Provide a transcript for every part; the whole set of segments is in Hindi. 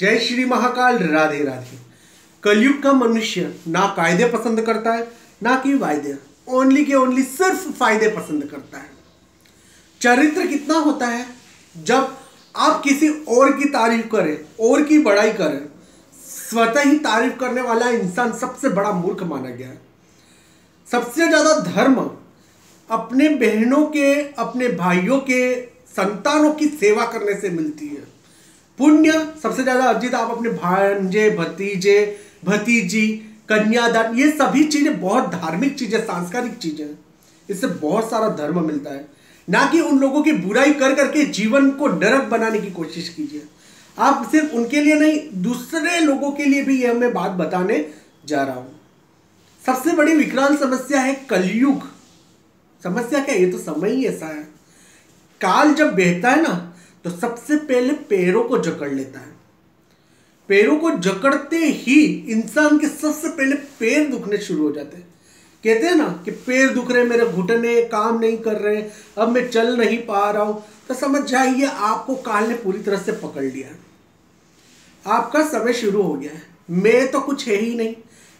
जय श्री महाकाल, राधे राधे। कलयुग का मनुष्य ना कायदे पसंद करता है ना कि वायदे, ओनली के ओनली सिर्फ फायदे पसंद करता है। चरित्र कितना होता है जब आप किसी और की तारीफ करें, और की बड़ाई करें। स्वतः ही तारीफ करने वाला इंसान सबसे बड़ा मूर्ख माना गया है। सबसे ज़्यादा धर्म अपने बहनों के, अपने भाइयों के, संतानों की सेवा करने से मिलती है। पुण्य सबसे ज़्यादा अर्जित आप अपने भांजे, भतीजे, भतीजी, कन्यादान, ये सभी चीज़ें बहुत धार्मिक चीज़ें, सांस्कृतिक चीज़ें हैं। इससे बहुत सारा धर्म मिलता है, ना कि उन लोगों की बुराई कर करके जीवन को नरक बनाने की कोशिश कीजिए। आप सिर्फ उनके लिए नहीं, दूसरे लोगों के लिए भी यह मैं बात बताने जा रहा हूँ। सबसे बड़ी विकराल समस्या है कलयुग। समस्या क्या, ये तो समय ही ऐसा है। काल जब बहता है ना, तो सबसे पहले पैरों को जकड़ लेता है। पैरों को जकड़ते ही इंसान के सबसे पहले पैर दुखने शुरू हो जाते हैं। कहते हैं ना कि पैर दुख रहे, मेरे घुटने काम नहीं कर रहे, अब मैं चल नहीं पा रहा हूँ, तो समझ जाइए आपको काल ने पूरी तरह से पकड़ लिया है। आपका समय शुरू हो गया है। मैं तो कुछ है ही नहीं,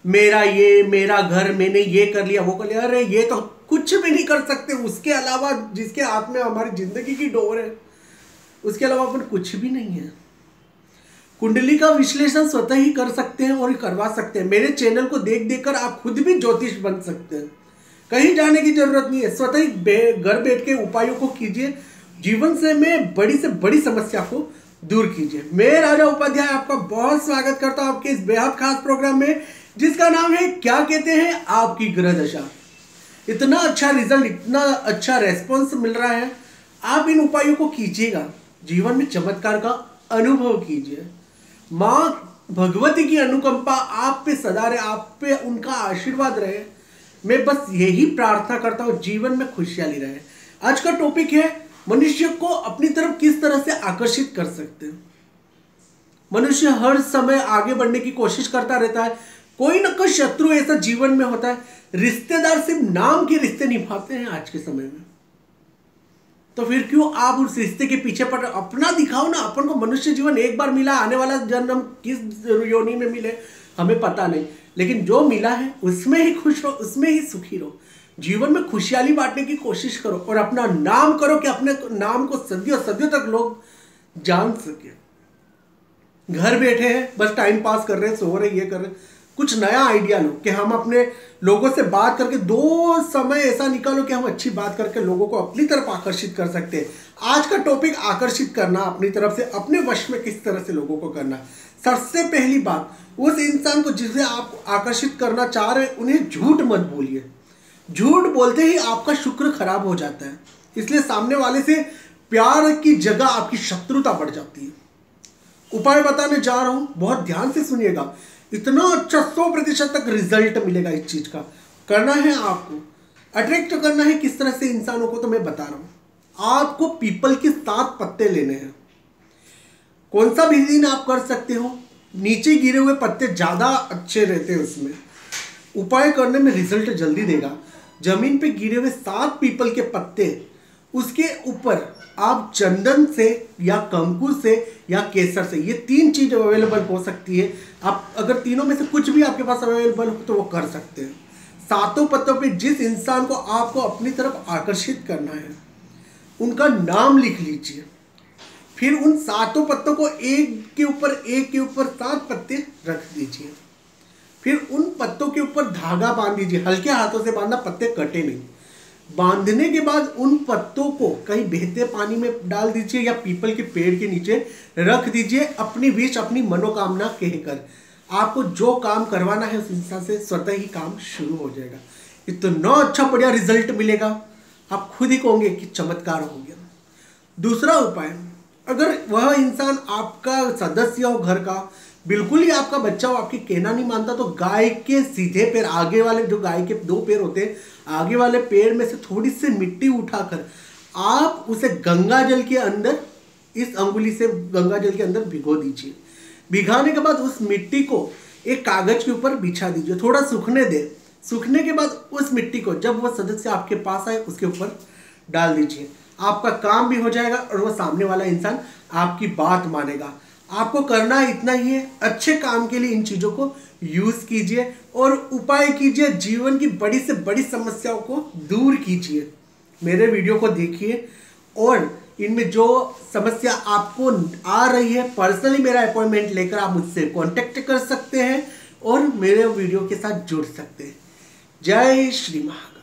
मेरा ये, मेरा घर, मैंने ये कर लिया, वो कर लिया। अरे ये तो कुछ भी नहीं कर सकते। उसके अलावा जिसके हाथ में हमारी ज़िंदगी की डोर है, उसके अलावा अपन कुछ भी नहीं है। कुंडली का विश्लेषण स्वतः ही कर सकते हैं और करवा सकते हैं। मेरे चैनल को देख देख कर आप खुद भी ज्योतिष बन सकते हैं। कहीं जाने की जरूरत नहीं है। स्वतः ही घर बैठ के उपायों को कीजिए। जीवन से बड़ी समस्या को दूर कीजिए। मैं राजा उपाध्याय आपका बहुत स्वागत करता हूँ आपके इस बेहद खास प्रोग्राम में, जिसका नाम है क्या कहते हैं आपकी ग्रह दशा। इतना अच्छा रिजल्ट, इतना अच्छा रेस्पॉन्स मिल रहा है। आप इन उपायों को कीजिएगा, जीवन में चमत्कार का अनुभव कीजिए। माँ भगवती की अनुकंपा आप पे सदा रहे, आप पे उनका आशीर्वाद रहे। मैं बस यही प्रार्थना करता हूँ, जीवन में खुशहाली रहे। आज का टॉपिक है मनुष्य को अपनी तरफ किस तरह से आकर्षित कर सकते हैं। मनुष्य हर समय आगे बढ़ने की कोशिश करता रहता है। कोई ना कोई शत्रु ऐसा जीवन में होता है। रिश्तेदार सिर्फ नाम के रिश्ते निभाते हैं आज के समय में, तो फिर क्यों आप उस रिश्ते के पीछे पड़। अपना दिखाओ ना। अपन को मनुष्य जीवन एक बार मिला, आने वाला जन्म किस योनि में मिले हमें पता नहीं, लेकिन जो मिला है उसमें ही खुश रहो, उसमें ही सुखी रहो। जीवन में खुशहाली बांटने की कोशिश करो और अपना नाम करो कि अपने नाम को सदियों सदियों तक लोग जान सके। घर बैठे हैं, बस टाइम पास कर रहे हैं, सो रहे, ये कर रहे। कुछ नया आइडिया लो कि हम अपने लोगों से बात करके दो समय ऐसा निकालो कि हम अच्छी बात करके लोगों को अपनी तरफ आकर्षित कर सकते हैं। आज का टॉपिक आकर्षित करना अपनी तरफ से, अपने वश में किस तरह से लोगों को करना। सबसे पहली बात, उस इंसान को जिसे आप आकर्षित करना चाह रहे हैं उन्हें झूठ मत बोलिए। झूठ बोलते ही आपका शुक्र खराब हो जाता है, इसलिए सामने वाले से प्यार की जगह आपकी शत्रुता बढ़ जाती है। उपाय बताने जा रहा हूँ, बहुत ध्यान से सुनिएगा। इतना अच्छा 100% तक रिजल्ट मिलेगा इस चीज़ का। करना है आपको, अट्रैक्ट करना है किस तरह से इंसानों को, तो मैं बता रहा हूँ। आपको पीपल के 7 पत्ते लेने हैं। कौन सा भी दिन आप कर सकते हो, नीचे गिरे हुए पत्ते ज़्यादा अच्छे रहते हैं, उसमें उपाय करने में रिजल्ट जल्दी देगा। जमीन पे गिरे हुए 7 पीपल के पत्ते, उसके ऊपर आप चंदन से या कंकुस से या केसर से, ये 3 चीज़ अवेलेबल हो सकती है। आप अगर तीनों में से कुछ भी आपके पास अवेलेबल हो तो वो कर सकते हैं। 7 पत्तों पे जिस इंसान को आपको अपनी तरफ आकर्षित करना है उनका नाम लिख लीजिए। फिर उन 7 पत्तों को एक के ऊपर 7 पत्ते रख दीजिए। फिर उन पत्तों के ऊपर धागा बांध दीजिए। हल्के हाथों से बांधना, पत्ते कटे नहीं। बांधने के बाद उन पत्तों को कहीं बहते पानी में डाल दीजिए या पीपल के पेड़ के नीचे रख दीजिए। अपनी विश, अपनी मनोकामना कहकर आपको जो काम करवाना है उस इंसान से स्वतः ही काम शुरू हो जाएगा। इतना अच्छा बढ़िया रिजल्ट मिलेगा, आप खुद ही कहोगे कि चमत्कार हो गया। दूसरा उपाय, अगर वह इंसान आपका सदस्य हो घर का, बिल्कुल ही आपका बच्चा हो, आपकी कहना नहीं मानता, तो गाय के सीधे पैर, आगे वाले जो गाय के 2 पैर होते हैं, आगे वाले पैर में से थोड़ी सी मिट्टी उठाकर आप उसे गंगा जल के अंदर, इस अंगुली से गंगा जल के अंदर भिगो दीजिए। भिगाने के बाद उस मिट्टी को एक कागज के ऊपर बिछा दीजिए, थोड़ा सूखने दें। सूखने के बाद उस मिट्टी को जब वह सदस्य आपके पास आए उसके ऊपर डाल दीजिए। आपका काम भी हो जाएगा और वह सामने वाला इंसान आपकी बात मानेगा। आपको करना इतना ही है, अच्छे काम के लिए इन चीज़ों को यूज़ कीजिए और उपाय कीजिए, जीवन की बड़ी से बड़ी समस्याओं को दूर कीजिए। मेरे वीडियो को देखिए और इनमें जो समस्या आपको आ रही है पर्सनली मेरा अपॉइंटमेंट लेकर आप मुझसे कांटेक्ट कर सकते हैं और मेरे वीडियो के साथ जुड़ सकते हैं। जय श्री महाकाल।